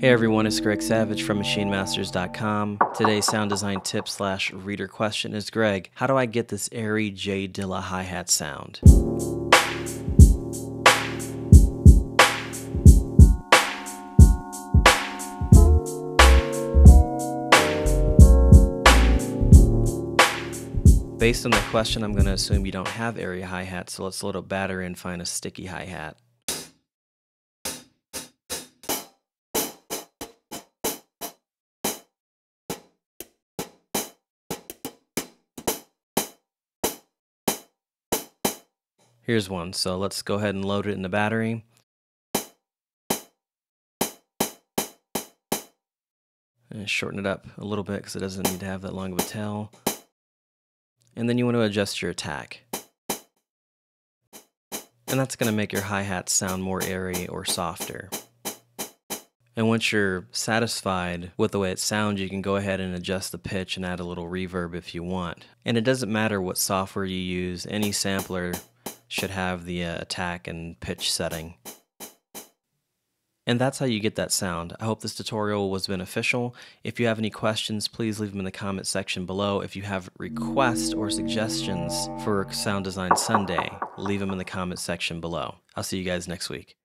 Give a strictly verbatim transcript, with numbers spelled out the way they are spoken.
Hey everyone, it's Greg Savage from Machinemasters dot com. Today's sound design tip slash reader question is, Greg, how do I get this airy J Dilla hi-hat sound? Based on the question, I'm going to assume you don't have airy hi-hats, so let's load a batter and find a sticky hi-hat. Here's one, so let's go ahead and load it in the battery. And shorten it up a little bit because it doesn't need to have that long of a tail. And then you want to adjust your attack. And that's going to make your hi-hat sound more airy or softer. And once you're satisfied with the way it sounds, you can go ahead and adjust the pitch and add a little reverb if you want. And it doesn't matter what software you use, any sampler should have the uh, attack and pitch setting. And that's how you get that sound. I hope this tutorial was beneficial. If you have any questions, please leave them in the comment section below. If you have requests or suggestions for Sound Design Sunday, leave them in the comment section below. I'll see you guys next week.